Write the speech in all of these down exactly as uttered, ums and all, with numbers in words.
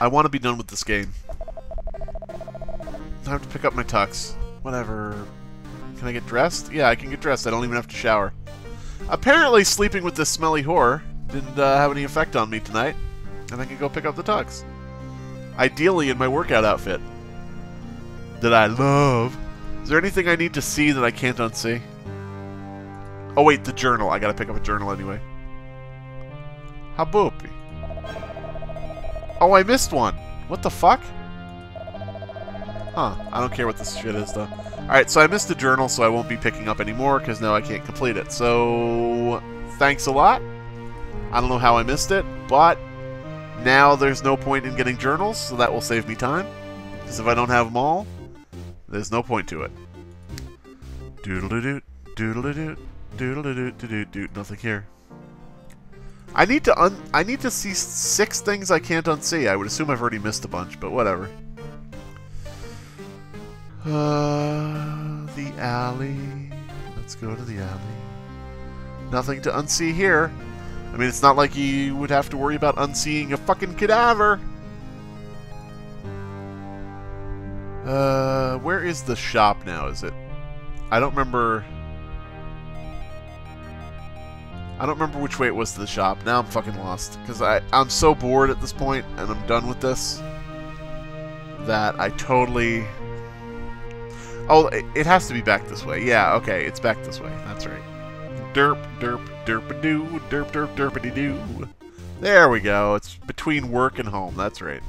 I want to be done with this game. Time to pick up my tux. Whatever. Can I get dressed? Yeah, I can get dressed. I don't even have to shower. Apparently sleeping with this smelly whore didn't uh, have any effect on me tonight. And I can go pick up the tux. Ideally in my workout outfit. That I love. Is there anything I need to see that I can't unsee? Oh wait, the journal. I gotta pick up a journal anyway. Haboopy. Oh, I missed one. What the fuck? Huh. I don't care what this shit is, though. Alright, so I missed the journal, so I won't be picking up anymore, because now I can't complete it. So, thanks a lot. I don't know how I missed it, but now there's no point in getting journals, so that will save me time. Because if I don't have them all, there's no point to it. Doodle-a-doot, doodle-a-doot, doodle-a-doot-a-doot-doot, nothing here. I need to un I need to see six things I can't unsee. I would assume I've already missed a bunch, but whatever. Uh, the alley. Let's go to the alley. Nothing to unsee here. I mean, it's not like you would have to worry about unseeing a fucking cadaver. Uh, where is the shop now, is it? I don't remember... I don't remember which way it was to the shop. Now I'm fucking lost. Because I'm so bored at this point, and I'm done with this, that I totally... Oh, it, it has to be back this way. Yeah, okay, it's back this way. That's right. Derp, derp, derp-a-doo, derp, derp, derp-a-dee-doo. There we go. It's between work and home. That's right.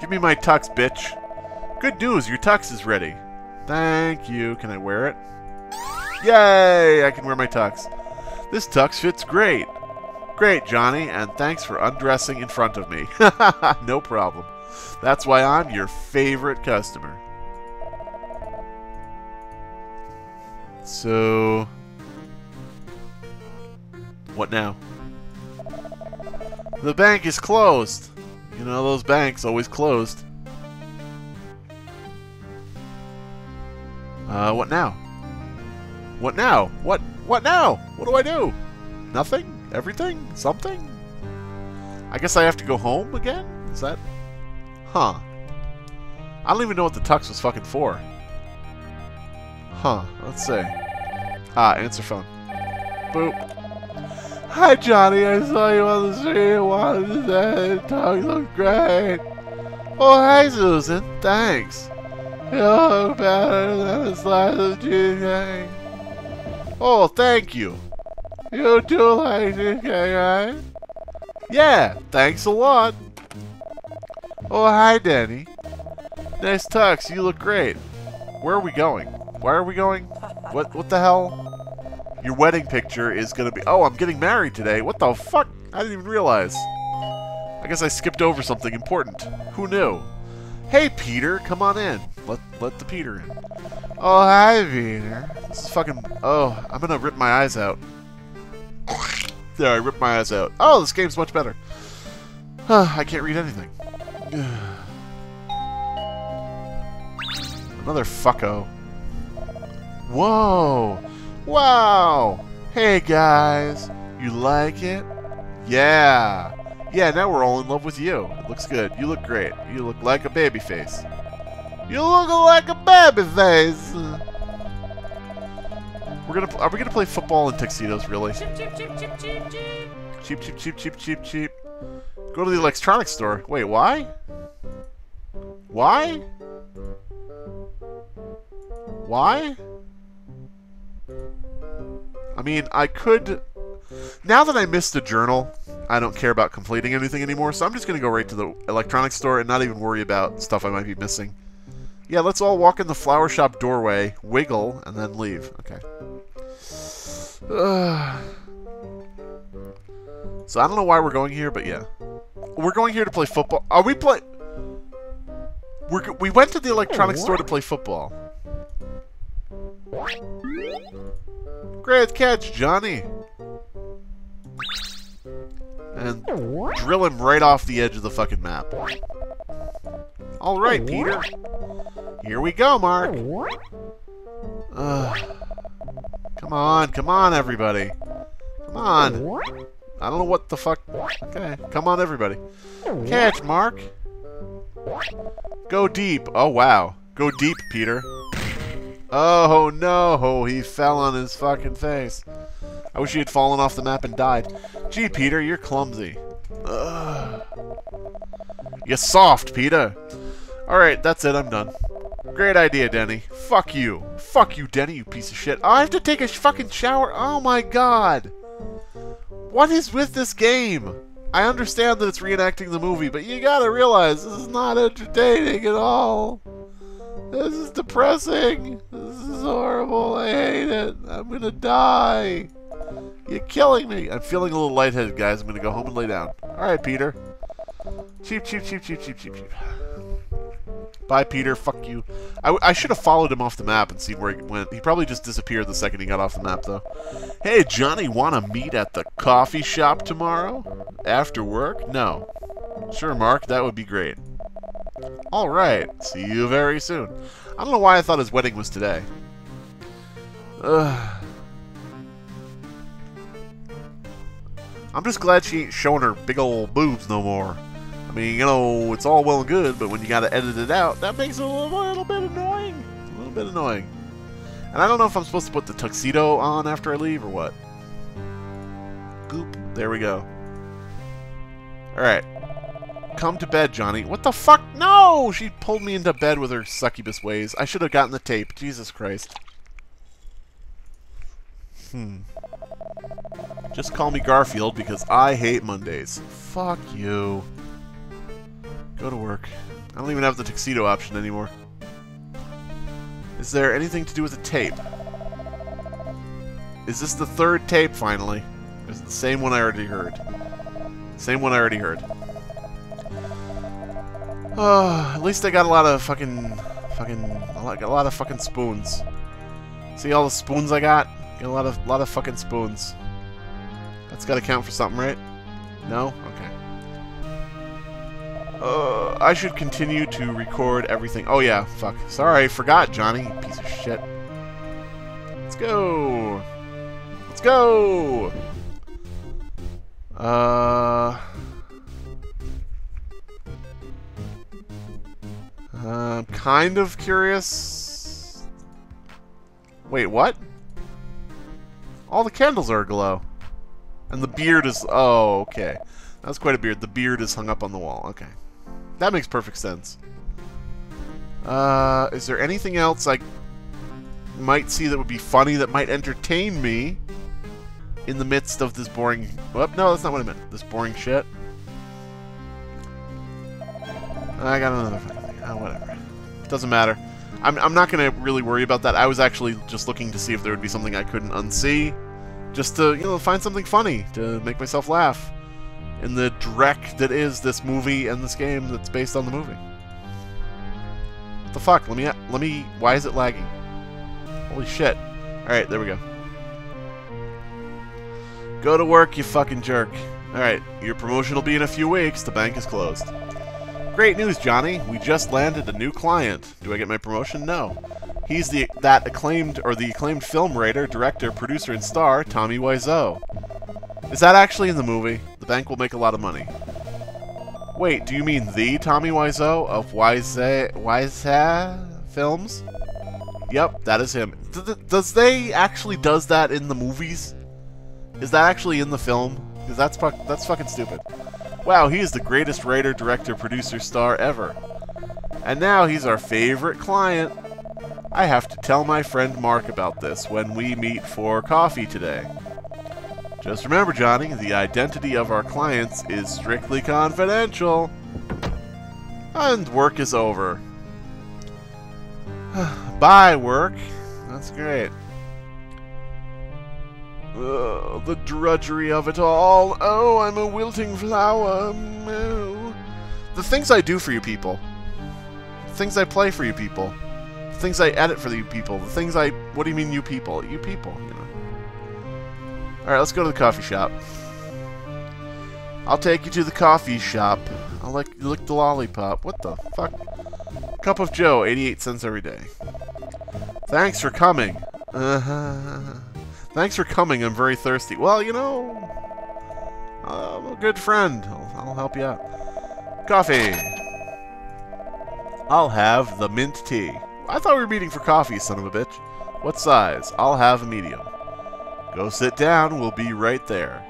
Give me my tux, bitch. Good news, your tux is ready. Thank you. Can I wear it? Yay! I can wear my tux. This tux fits great. Great, Johnny, and thanks for undressing in front of me. No problem. That's why I'm your favorite customer. So... what now? The bank is closed. You know, those banks always closed. Uh, what now? What now? What? What now? What do I do? Nothing? Everything? Something? I guess I have to go home again? Is that... huh. I don't even know what the tux was fucking for. Huh. Let's see. Ah, answer phone. Boop. Hi, Johnny. I saw you on the street. Wanted to say the tux looked great. Oh, hi, Susan. Thanks. You look better than a slice of cheesecake. Oh, thank you. You do like cheesecake, right? Yeah, thanks a lot. Oh, hi, Danny. Nice tux. You look great. Where are we going? Where are we going? What? What the hell? Your wedding picture is gonna be... oh, I'm getting married today. What the fuck? I didn't even realize. I guess I skipped over something important. Who knew? Hey, Peter, come on in. Let let the Peter in. Oh, hi, Peter. This is fucking... oh, I'm gonna rip my eyes out. There, I ripped my eyes out. Oh, this game's much better. Huh, I can't read anything. Another fucko. Whoa! Wow! Hey, guys. You like it? Yeah! Yeah, now we're all in love with you. It looks good. You look great. You look like a baby face. You look like a baby face! We're gonna... are we gonna play football in tuxedos, really? Cheep, cheep, cheep, cheep, cheep, cheep. Cheep, cheep, cheep, cheep, cheep, cheep. Go to the electronics store. Wait, why? Why? Why? I mean, I could... now that I missed the journal, I don't care about completing anything anymore, so I'm just going to go right to the electronics store and not even worry about stuff I might be missing. Yeah, let's all walk in the flower shop doorway, wiggle, and then leave. Okay. Uh, so I don't know why we're going here, but yeah. We're going here to play football. Are we play... We're, we went to the electronics oh, store to play football. Great catch, Johnny. And drill him right off the edge of the fucking map. Alright, Peter. Here we go, Mark. Ugh. Come on, come on, everybody. Come on. I don't know what the fuck. Okay, come on, everybody. Catch, Mark. Go deep. Oh, wow. Go deep, Peter. Oh, no. He fell on his fucking face. I wish he had fallen off the map and died. Gee, Peter, you're clumsy. Ugh. You're soft, Peter. Alright, that's it. I'm done. Great idea, Denny. Fuck you. Fuck you, Denny, you piece of shit. I have to take a fucking shower. Oh, my God. What is with this game? I understand that it's reenacting the movie, but you gotta realize this is not entertaining at all. This is depressing. This is horrible. I hate it. I'm gonna die. You're killing me. I'm feeling a little lightheaded, guys. I'm gonna go home and lay down. Alright, Peter. Cheep, cheep, cheep, cheep, cheep, cheep, cheep. Bye, Peter. Fuck you. I, I should have followed him off the map and seen where he went. He probably just disappeared the second he got off the map, though. Hey, Johnny, wanna meet at the coffee shop tomorrow? After work? No. Sure, Mark. That would be great. Alright. See you very soon. I don't know why I thought his wedding was today. Ugh. I'm just glad she ain't showing her big old boobs no more. I mean, you know, it's all well and good, but when you gotta edit it out, that makes it a little, little bit annoying. A little bit annoying. And I don't know if I'm supposed to put the tuxedo on after I leave or what. Goop. There we go. Alright. Come to bed, Johnny. What the fuck? No! She pulled me into bed with her succubus ways. I should have gotten the tape. Jesus Christ. Hmm. Just call me Garfield because I hate Mondays. Fuck you. Go to work. I don't even have the tuxedo option anymore. Is there anything to do with the tape? Is this the third tape, finally? It's the same one I already heard. Same one I already heard. Oh, at least I got a lot of fucking... Fucking... A lot, got a lot of fucking spoons. See all the spoons I got? Got a lot of, lot of fucking spoons. That's gotta count for something, right? No? Okay. Uh, I should continue to record everything. Oh yeah, fuck. Sorry, forgot, Johnny, piece of shit. Let's go. Let's go. Uh, I'm kind of curious. Wait, what? All the candles are aglow. And the beard is... Oh, okay. That's quite a beard. The beard is hung up on the wall. Okay. That makes perfect sense. Uh, is there anything else I might see that would be funny that might entertain me in the midst of this boring... Well, no, that's not what I meant. This boring shit. I got another fucking thing. Oh, whatever. Doesn't matter. I'm, I'm not going to really worry about that. I was actually just looking to see if there would be something I couldn't unsee. Just to, you know, find something funny to make myself laugh. In the dreck that is this movie and this game that's based on the movie. What the fuck? Let me... Let me... Why is it lagging? Holy shit. Alright, there we go. Go to work, you fucking jerk. Alright, your promotion will be in a few weeks. The bank is closed. Great news, Johnny. We just landed a new client. Do I get my promotion? No. He's the that acclaimed... Or the acclaimed film writer, director, producer, and star, Tommy Wiseau. Is that actually in the movie? The bank will make a lot of money. Wait, do you mean the Tommy Wiseau of Wiseau, Wiseau Films? Yep, that is him. Does, does they actually does that in the movies? Is that actually in the film? Because that's, that's fucking stupid. Wow, he is the greatest writer, director, producer, star ever. And now he's our favorite client. I have to tell my friend Mark about this when we meet for coffee today. Just remember, Johnny, the identity of our clients is strictly confidential. And work is over. Bye, work. That's great. Ugh, the drudgery of it all. Oh, I'm a wilting flower. No. The things I do for you people. The things I play for you people. The things I edit for you people. The things I... What do you mean, you people? You people, you know. Alright, let's go to the coffee shop. I'll take you to the coffee shop. I'll lick, lick the lollipop. What the fuck? Cup of Joe, eighty-eight cents every day. Thanks for coming. Uh-huh. Thanks for coming, I'm very thirsty. Well, you know... I'm a good friend. I'll, I'll help you out. Coffee. I'll have the mint tea. I thought we were meeting for coffee, son of a bitch. What size? I'll have a medium. Go sit down. We'll be right there.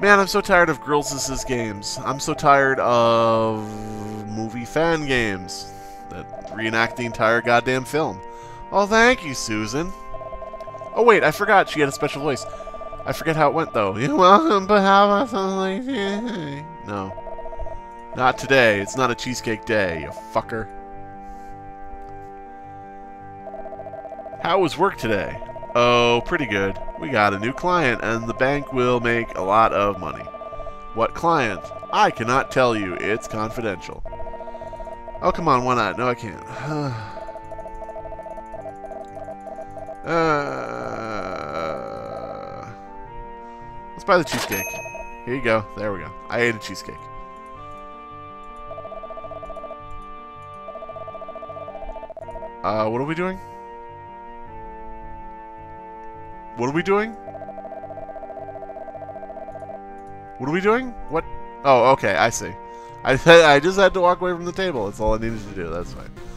Man, I'm so tired of Grills's games. I'm so tired of movie fan games that reenact the entire goddamn film. Oh, thank you, Susan. Oh, wait, I forgot she had a special voice. I forget how it went, though. You're welcome, but how about something like that? No. Not today. It's not a cheesecake day, you fucker. How was work today? Oh, pretty good. We got a new client, and the bank will make a lot of money. What client? I cannot tell you. It's confidential. Oh, come on. Why not? No, I can't. uh, let's buy the cheesecake. Here you go. There we go. I ate a cheesecake. Uh, what are we doing? What are we doing? What are we doing? What? Oh, okay, I see. I I just had to walk away from the table. That's all I needed to do. That's fine.